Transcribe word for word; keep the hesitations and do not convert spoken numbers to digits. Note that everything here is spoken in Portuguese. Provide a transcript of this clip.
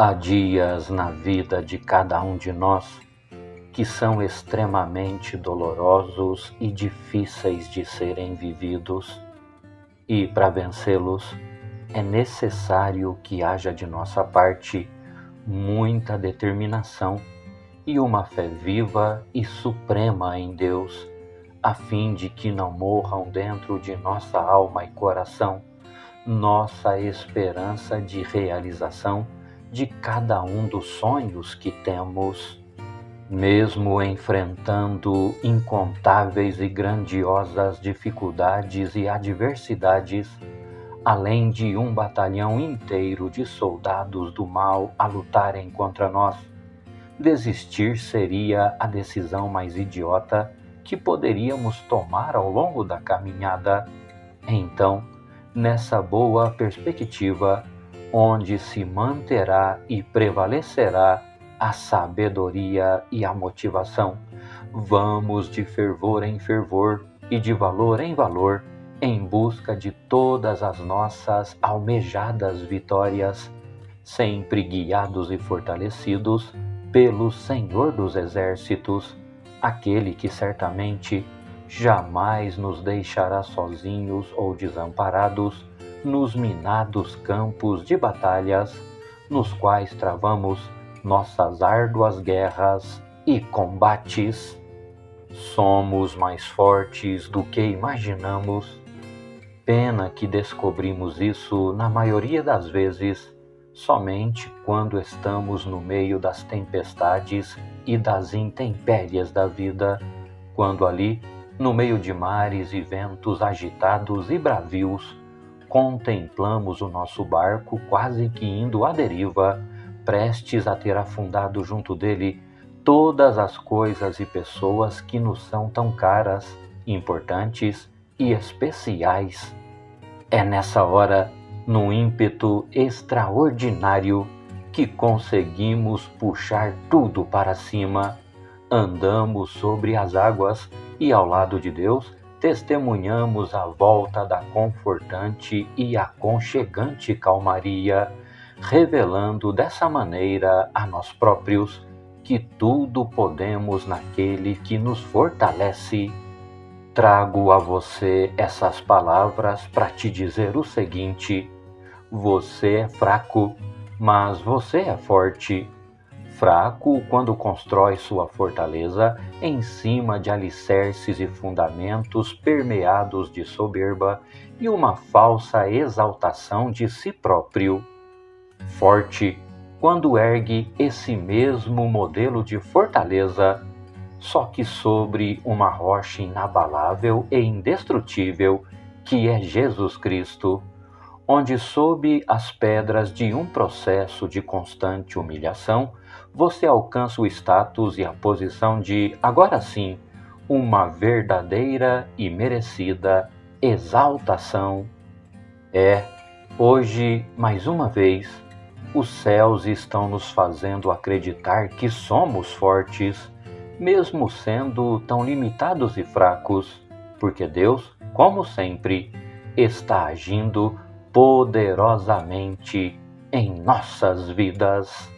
Há dias na vida de cada um de nós que são extremamente dolorosos e difíceis de serem vividos, e para vencê-los é necessário que haja de nossa parte muita determinação e uma fé viva e suprema em Deus, a fim de que não morram dentro de nossa alma e coração nossa esperança de realização de cada um dos sonhos que temos. Mesmo enfrentando incontáveis e grandiosas dificuldades e adversidades, além de um batalhão inteiro de soldados do mal a lutarem contra nós, desistir seria a decisão mais idiota que poderíamos tomar ao longo da caminhada. Então, nessa boa perspectiva, onde se manterá e prevalecerá a sabedoria e a motivação, vamos de fervor em fervor e de valor em valor em busca de todas as nossas almejadas vitórias, sempre guiados e fortalecidos pelo Senhor dos Exércitos, aquele que certamente jamais nos deixará sozinhos ou desamparados nos minados campos de batalhas nos quais travamos nossas árduas guerras e combates. Somos mais fortes do que imaginamos. Pena que descobrimos isso, na maioria das vezes, somente quando estamos no meio das tempestades e das intempéries da vida, quando ali, no meio de mares e ventos agitados e bravios, contemplamos o nosso barco quase que indo à deriva, prestes a ter afundado junto dele todas as coisas e pessoas que nos são tão caras, importantes e especiais. É nessa hora, num ímpeto extraordinário, que conseguimos puxar tudo para cima. Andamos sobre as águas e, ao lado de Deus, testemunhamos a volta da confortante e aconchegante calmaria, revelando dessa maneira a nós próprios que tudo podemos naquele que nos fortalece. Trago a você essas palavras para te dizer o seguinte: você é fraco, mas você é forte. Fraco quando constrói sua fortaleza em cima de alicerces e fundamentos permeados de soberba e uma falsa exaltação de si próprio. Forte quando ergue esse mesmo modelo de fortaleza, só que sobre uma rocha inabalável e indestrutível, que é Jesus Cristo, onde sob as pedras de um processo de constante humilhação, você alcança o status e a posição de, agora sim, uma verdadeira e merecida exaltação. É, hoje, mais uma vez, os céus estão nos fazendo acreditar que somos fortes, mesmo sendo tão limitados e fracos, porque Deus, como sempre, está agindo poderosamente em nossas vidas.